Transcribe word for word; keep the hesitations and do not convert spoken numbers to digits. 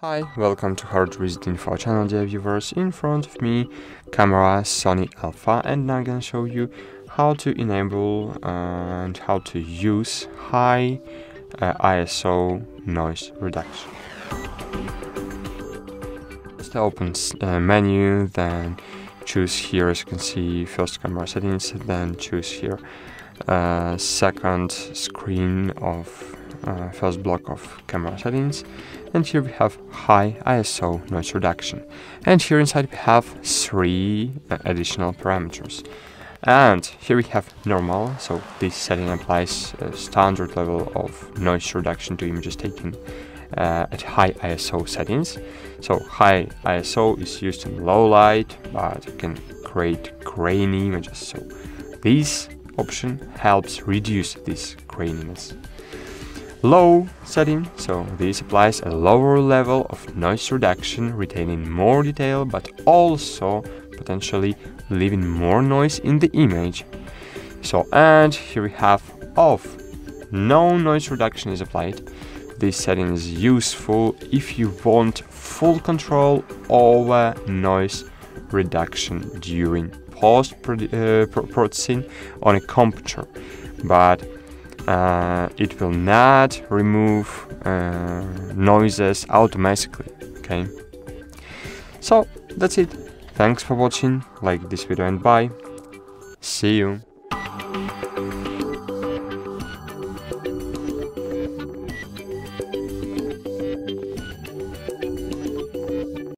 Hi, welcome to HardReset.Info channel, dear viewers. In front of me, camera Sony Alpha, and now I'm gonna show you how to enable and how to use high uh, I S O noise reduction. Just open uh, menu, then choose here, as you can see, first camera settings, then choose here uh, second screen of Uh, first block of camera settings, and here we have high I S O noise reduction, and here inside we have three uh, additional parameters, and here we have normal, so this setting applies a standard level of noise reduction to images taken uh, at high I S O settings. So high I S O is used in low light, but it can create grainy images, so this option helps reduce this graininess. Low setting, so this applies a lower level of noise reduction, retaining more detail but also potentially leaving more noise in the image. So, and here we have off. No noise reduction is applied. This setting is useful if you want full control over noise reduction during post-processing on a computer, but Uh, it will not remove uh, noises automatically, okay? So, that's it. Thanks for watching, like this video and bye. See you.